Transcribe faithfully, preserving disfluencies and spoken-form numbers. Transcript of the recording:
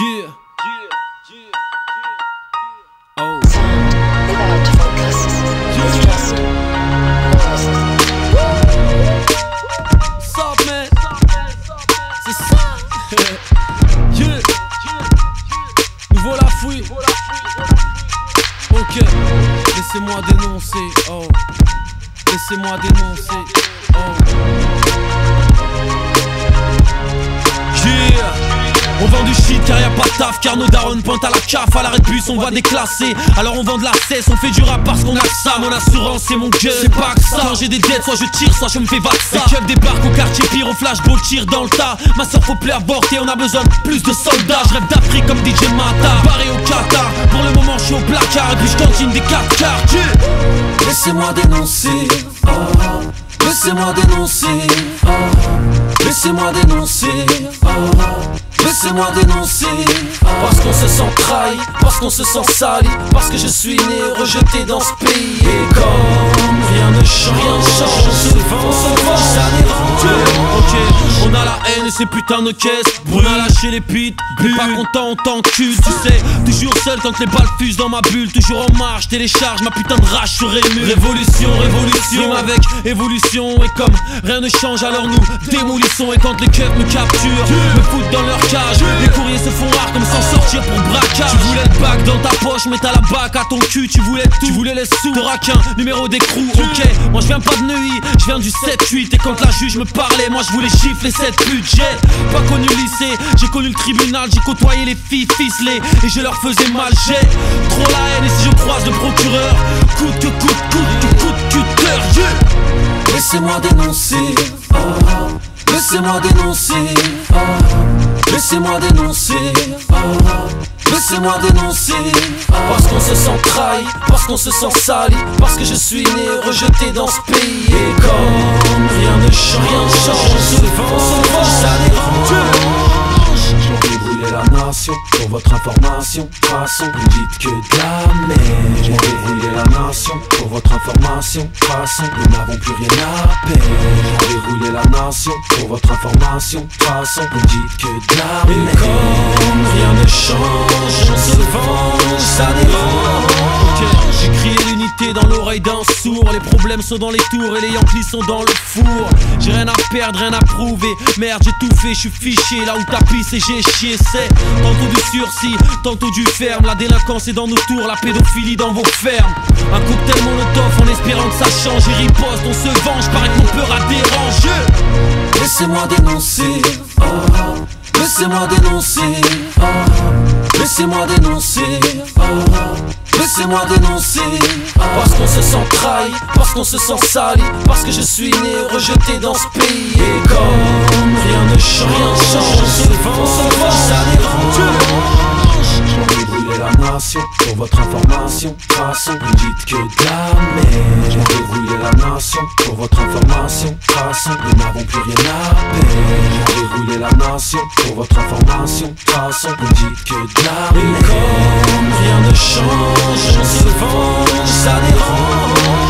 Yeah. Yeah. Yeah. Yeah. Oh. Without focus, it's just noise. Sup, man? C'est ça. Yeah. Yeah. Nous voilà fouilles. Ok. Laissez-moi dénoncer. Oh. Laissez-moi dénoncer. Oh. Yeah. On vend du shit car y'a pas de taf, car nos darons pointent à la caf. À l'arrêt de bus on va déclasser, alors on vend de la cesse. On fait du rap parce qu'on a ça, mon assurance c'est mon gueule. C'est pas que ça, quand j'ai des dettes, soit je tire, soit je me fais vaccin. Les keufs débarquent au quartier pire, on flash beau tir dans le tas. Ma soeur faut plus avorter, on a besoin de plus de soldats. Je rêve d'Afrique comme D J Mata, barré au Qatar. Pour le moment je suis au placard et puis je cantine des quatre quarts. Yeah. Laissez-moi dénoncer, oh. Laissez-moi dénoncer, oh. Laissez-moi dénoncer, oh. Laissez-moi dénoncer, parce qu'on se sent trahi, parce qu'on se sent sali, parce que je suis né rejeté dans ce pays. Et comme rien ne change, rien ne change, on se vend, on se vend, ça dépend. Ok, on a la haine et ces putains de caisses. On a lâché les pites, mais pas content on t'encule. Tu sais, toujours seul quand les balles fusent dans ma bulle. Toujours en marche, télécharge ma putain de rage sur ému. Révolution, révolution avec évolution. Et comme rien ne change, alors nous démolissons. Et quand les keufs me capturent, me foutent dans leur cage. Les courriers se font rares comme s'en sortir pour braquage. Tu voulais le bac dans ta poche, mais t'as la bac à ton cul. Tu voulais tout, tu voulais les sous, t'auras qu'un numéro d'écrou. Ok, moi je viens pas de Neuilly, je viens du sept huit. Et quand la juge me parlait, moi je voulais gifler cette budget. Pas connu le lycée, j'ai connu le tribunal. J'ai côtoyé les filles ficelées et je leur faisais mal. J'ai trop la haine et si je croise le procureur, coûte que coûte, coûte que coûte, cuteur. Yeah. Laissez-moi dénoncer, oh. Laissez-moi dénoncer, oh. Laissez-moi dénoncer, oh. Laissez-moi dénoncer, oh. Parce qu'on se sent trahi, parce qu'on se sent sali, parce que je suis né rejeté dans ce pays. Et comme rien ne change, rien ne change, on se vend, on se vend, ça dérange. J'aurais brûlé la nation, pour votre information, façon, vous dites que de la merde. J'aurais brûlé la nation, pour votre information, façon, nous n'avons plus rien à perdre. J'aurais brûlé la nation, pour votre information, façon, vous dites que de la merde. Et comme rien ne change, on se venge, ça dérange. J'ai crié l'unité dans l'oreille d'un sourd. Les problèmes sont dans les tours et les Yankees sont dans le four. J'ai rien à perdre, rien à prouver. Merde, j'ai tout fait, je suis fiché. Là où t'as pissé, j'ai chié, c'est tantôt du sursis, tantôt du ferme. La délinquance est dans nos tours, la pédophilie dans vos fermes. Un cocktail Molotov en espérant que ça change. Et riposte, on se venge, paraît que mon peur a dérangé. Laissez-moi dénoncer, oh. Laissez-moi dénoncer, oh. Laissez-moi dénoncer, oh. Laissez-moi dénoncer, oh. Parce qu'on se sent trahi, parce qu'on se sent sali, parce que je suis né rejeté dans ce pays. Et comme rien ne change, rien ne change, on se vend, on se venge, ça dérange. J'aurais brûlé la nation, pour votre information, façon, vous dites que de la merde. J'aurais brûlé la nation, pour votre information, façon, nous n'avons plus rien à perdre. J'aurais brûlé la nation, pour votre information, façon, vous dites que de la merde. Et comme rien ne change, on se venge, ça dérange.